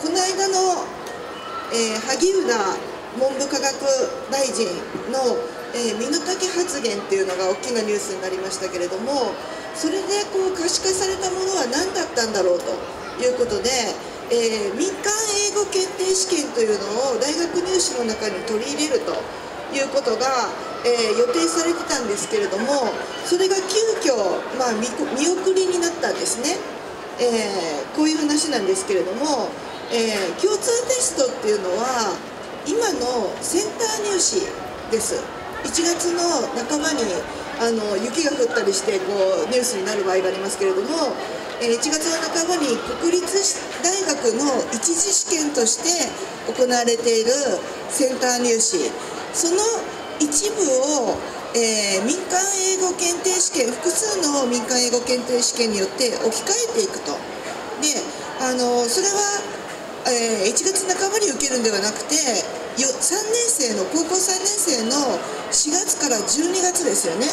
この間の、萩生田文部科学大臣の、身の丈発言っていうのが大きなニュースになりましたけれども、それでこう可視化されたものは何だったんだろうということで、民間英語検定試験というのを大学入試の中に取り入れるということが、予定されてたんですけれども、それが急遽、見送りになったんですね。こういう話なんですけれども、共通テストっていうのは今のセンター入試です。1月の半ばに雪が降ったりしてこうニュースになる場合がありますけれども、1月の半ばに国立大学の一次試験として行われているセンター入試、その一部を、民間英語検定試験、複数の民間英語検定試験によって置き換えていくと。でそれは、1月半ばに受けるんではなくて、高校3年生の4月から12月ですよね、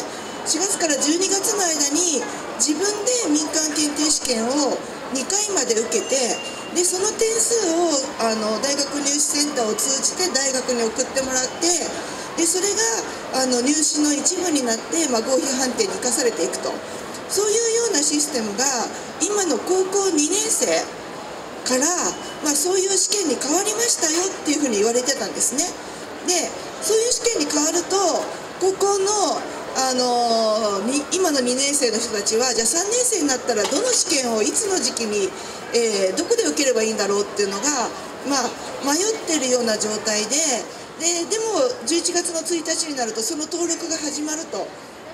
4月から12月の間に自分で民間検定試験を2回まで受けて、でその点数を大学入試センターを通じて大学に送ってもらって、でそれが入試の一部になって、合否判定に生かされていくと、そういうようなシステムが今の高校2年生から、そういう試験に変わりましたよっていうふうに言われてたんですね。でそういう試験に変わると高校の、今の2年生の人たちは、じゃあ3年生になったらどの試験をいつの時期に、どこで受ければいいんだろうっていうのが、迷ってるような状態で、でも11月の1日になるとその登録が始まると。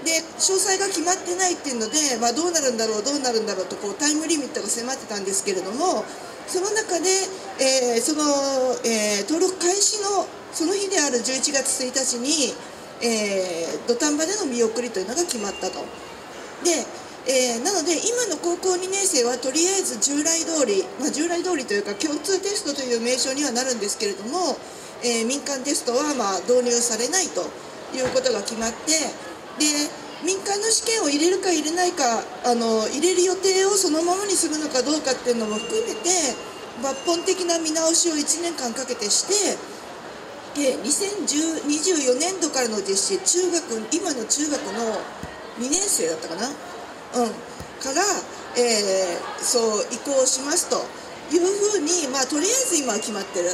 で詳細が決まってないっていうので、どうなるんだろうとこうタイムリミットが迫ってたんですけれども、その中で、登録開始のその日である11月1日に、土壇場での見送りというのが決まったと。で、なので今の高校2年生はとりあえず従来通り、従来通りというか共通テストという名称にはなるんですけれども、民間テストは導入されないということが決まって、で民間の試験を入れるか入れないか、入れる予定をそのままにするのかどうかっていうのも含めて抜本的な見直しを1年間かけてして、で2024年度からの実施、今の中学の2年生だったかな、から、そう移行しますというふうに、とりあえず今は決まってる。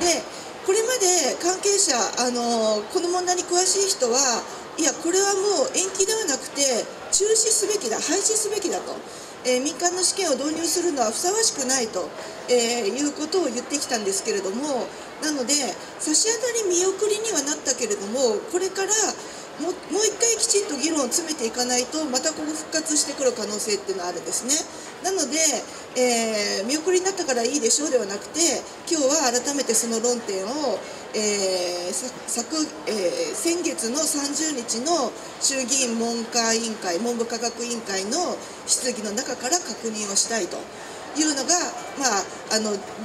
でこれまで関係者、この問題に詳しい人は、いやこれはもう延期ではなくて中止すべきだ、廃止すべきだと、民間の試験を導入するのはふさわしくないと、いうことを言ってきたんですけれども、なので差し当たり見送りにはなったけれども、これからもう一回きちんと議論を詰めていかないと、またここ復活してくる可能性っていうのはあるんですね。なので、見送りになったからいいでしょうではなくて、今日は改めてその論点を、先月の30日の衆議院文部科学委員会の質疑の中から確認をしたいというのが、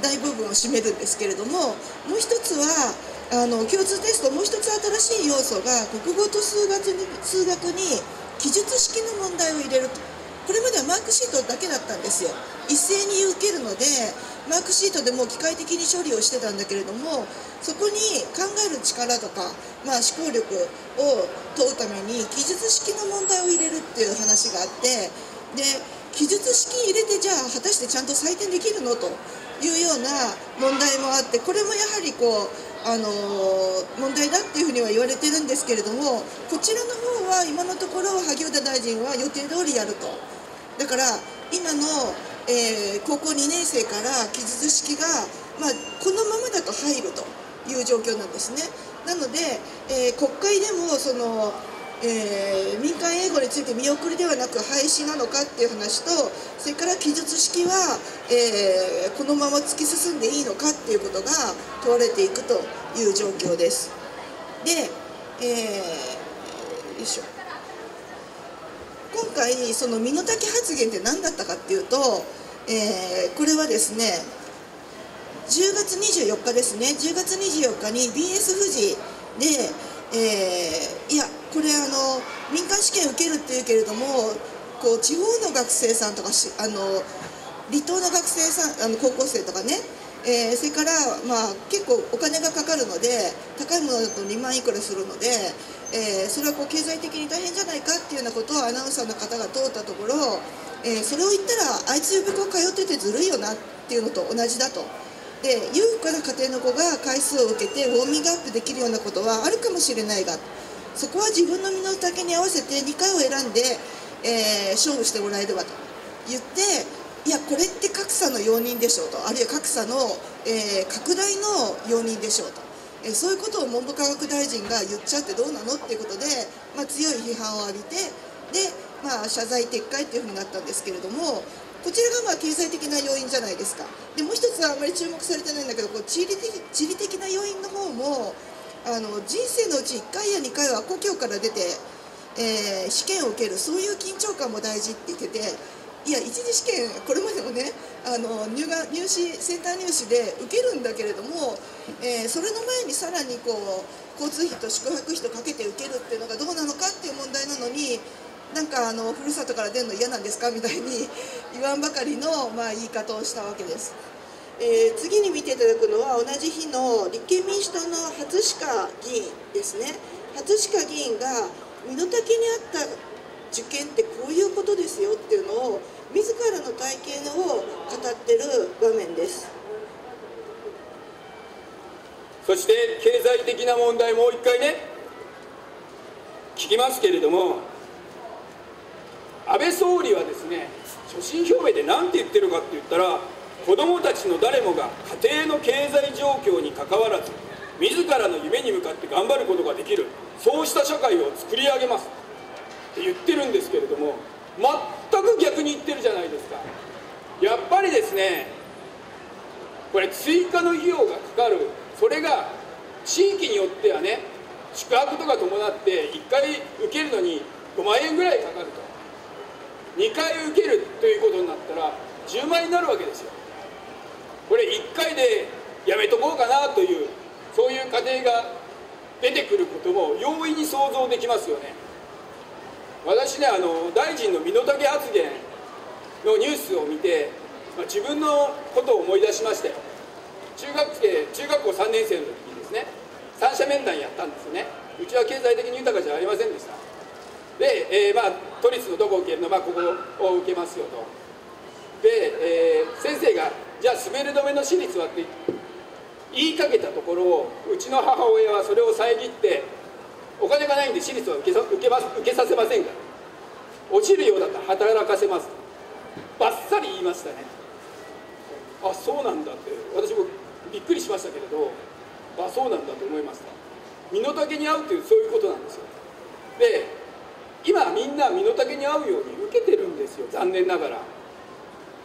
大部分を占めるんですけれども、もう一つは共通テスト、もう一つ新しい要素が国語と数学に記述式の問題を入れると。これまではマークシートだけだったんですよ。一斉に受けるのでマークシートでもう機械的に処理をしてたんだけれども、そこに考える力とか、思考力を問うために記述式の問題を入れるっていう話があって、で記述式入れて、じゃあ果たしてちゃんと採点できるのというような問題もあって、これもやはりこう問題だっていうふうには言われてるんですけれども、こちらの方は今のところ萩生田大臣は予定通りやると。だから今の、高校2年生から記述式が、このままだと入るという状況なんですね。なので、国会でもその、民間英語について見送りではなく廃止なのかっていう話と、それから記述式は、このまま突き進んでいいのかっていうことが問われていくという状況です。で、今回その身の丈発言って何だったかっていうと、これはですね、10月24日ですね、10月24日に BS 富士で、いやこれ民間試験受けるっていうけれども、こう地方の学生さんとか離島の学生さん、高校生とかねそれから、まあ、結構お金がかかるので高いものだと2万いくらするので、それはこう経済的に大変じゃないかっていうようなことをアナウンサーの方が通ったところ、それを言ったらあいつ予備校通っててずるいよなっていうのと同じだと。で、裕福な家庭の子が回数を受けてウォーミングアップできるようなことはあるかもしれないが、そこは自分の身の丈に合わせて2回を選んで、勝負してもらえればと言って、いやこれって格差の容認でしょうと、あるいは格差の、拡大の容認でしょうと、そういうことを文部科学大臣が言っちゃってどうなのっていうことで、まあ、強い批判を浴びて、で、まあ、謝罪撤回というふうになったんですけれども、こちらがまあ経済的な要因じゃないですか。でもう一つはあまり注目されてないんだけど、こう地理的な要因の方も人生のうち1回や2回は故郷から出て、試験を受ける、そういう緊張感も大事って言ってて。いや一次試験、これまでもねセンター入試で受けるんだけれども、それの前にさらにこう交通費と宿泊費とかけて受けるっていうのがどうなのかっていう問題なのに、なんかふるさとから出るの嫌なんですかみたいに言わんばかりの、まあ、言い方をしたわけです。次に見ていただくのは同じ日の立憲民主党の初鹿議員ですね。初鹿議員が身の丈に合った受験ってこういうことですよっていうのを自らの体験を語ってる場面です。そして経済的な問題もう一回ね聞きますけれども、安倍総理はですね、所信表明で何て言ってるかって言ったら、子どもたちの誰もが家庭の経済状況にかかわらず自らの夢に向かって頑張ることができる、そうした社会を作り上げますって言ってるんですけれども、全く逆に言ってるじゃないですか。やっぱりですね、これ追加の費用がかかる、それが地域によってはね、宿泊とか伴って1回受けるのに5万円ぐらいかかると、2回受けるということになったら10万円になるわけですよ。これ1回でやめとこうかなという、そういう家庭が出てくることも容易に想像できますよね。私ね、大臣の身の丈発言のニュースを見て、自分のことを思い出しましたよ。中学校3年生の時にですね、三者面談やったんですよね。うちは経済的に豊かじゃありませんでした。で、都立のどこを受けるの、ここを受けますよと。で、先生が、じゃあ、滑り止めの私立はって言いかけたところ、うちの母親はそれを遮って、お金がないんで私立は受けさせませんから、落ちるようだったら働かせますとばっさり言いましたね。あ、そうなんだって私もびっくりしましたけれど、あ、そうなんだと思いました。身の丈に合うという、そういうことなんですよ。で、今みんな身の丈に合うように受けてるんですよ、残念ながら。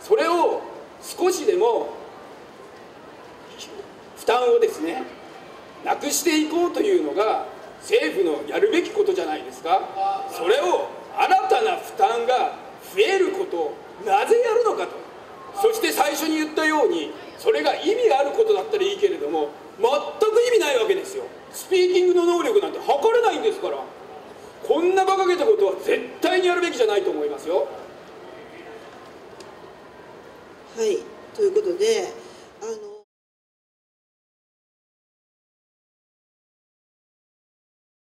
それを少しでも負担をですね、なくしていこうというのが政府のやるべきことじゃないですか。それを新たな負担が増えることをなぜやるのかと、そして最初に言ったように、それが意味あることだったらいいけれども、全く意味ないわけですよ。スピーキングの能力なんて測れないんですから、こんな馬鹿げたことは絶対にやるべきじゃないと思いますよ。はい、ということで